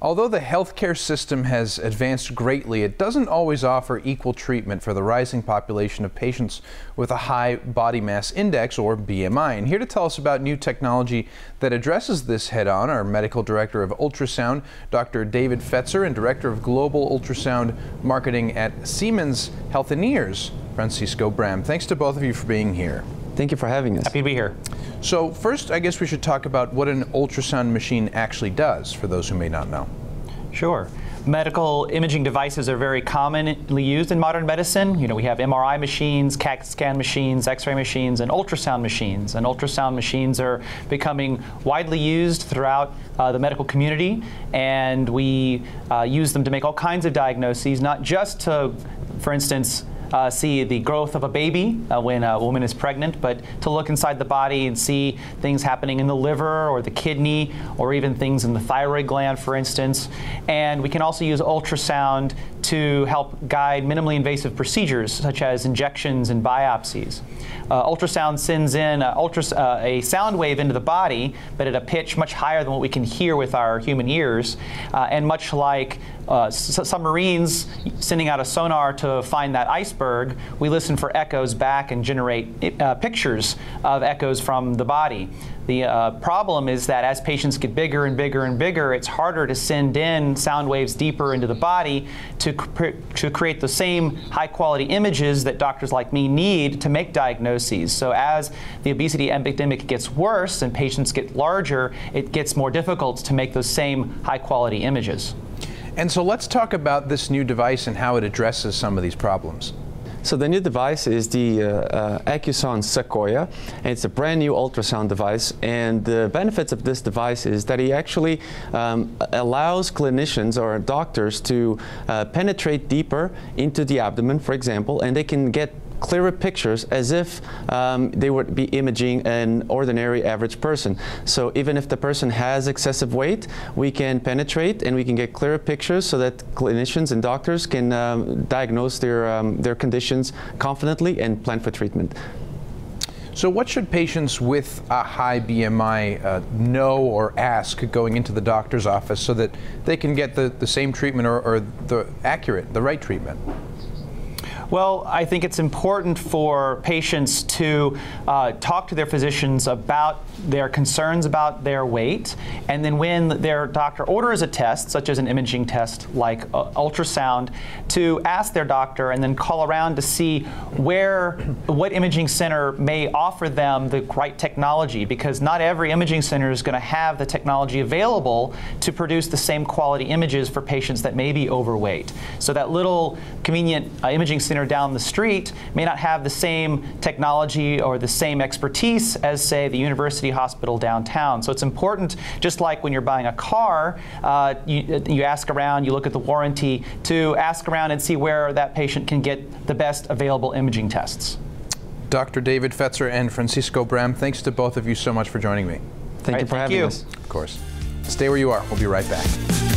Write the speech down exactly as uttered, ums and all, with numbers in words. Although the healthcare system has advanced greatly, it doesn't always offer equal treatment for the rising population of patients with a high body mass index, or B M I. And here to tell us about new technology that addresses this head-on are Medical Director of Ultrasound, Doctor David Fetzer, and Director of Global Ultrasound Marketing at Siemens Healthineers, Francisco Bram. Thanks to both of you for being here. Thank you for having us. Happy to be here. So first, I guess we should talk about what an ultrasound machine actually does, for those who may not know. Sure. Medical imaging devices are very commonly used in modern medicine. You know, we have M R I machines, C A T scan machines, X-ray machines, and ultrasound machines. And ultrasound machines are becoming widely used throughout uh, the medical community. And we uh, use them to make all kinds of diagnoses, not just to, for instance, Uh, see the growth of a baby uh, when a woman is pregnant, but to look inside the body and see things happening in the liver or the kidney, or even things in the thyroid gland, for instance. And we can also use ultrasound to help guide minimally invasive procedures, such as injections and biopsies. Uh, ultrasound sends in a, ultras uh, a sound wave into the body, but at a pitch much higher than what we can hear with our human ears, uh, and much like uh, submarines sending out a sonar to find that iceberg, we listen for echoes back and generate uh, pictures of echoes from the body. The uh, problem is that as patients get bigger and bigger and bigger, it's harder to send in sound waves deeper into the body to, cr to create the same high-quality images that doctors like me need to make diagnoses. So as the obesity epidemic gets worse and patients get larger, it gets more difficult to make those same high-quality images. And so let's talk about this new device and how it addresses some of these problems. So the new device is the uh, uh, ACUSON Sequoia, and it's a brand new ultrasound device. And the benefits of this device is that it actually um, allows clinicians or doctors to uh, penetrate deeper into the abdomen, for example, and they can get clearer pictures as if um, they would be imaging an ordinary average person. So even if the person has excessive weight, we can penetrate and we can get clearer pictures so that clinicians and doctors can um, diagnose their, um, their conditions confidently and plan for treatment. So what should patients with a high B M I uh, know or ask going into the doctor's office so that they can get the, the same treatment or, or the accurate, the right treatment? Well, I think it's important for patients to uh, talk to their physicians about their concerns about their weight, and then when their doctor orders a test, such as an imaging test like uh, ultrasound, to ask their doctor and then call around to see where, what imaging center may offer them the right technology, because not every imaging center is going to have the technology available to produce the same quality images for patients that may be overweight. So that little convenient uh, imaging center down the street may not have the same technology or the same expertise as, say, the university hospital downtown. So it's important, just like when you're buying a car, uh, you, you ask around, you look at the warranty, to ask around and see where that patient can get the best available imaging tests. Doctor David Fetzer and Francisco Bram, thanks to both of you so much for joining me. Thank you for having us. Of course. Stay where you are. We'll be right back.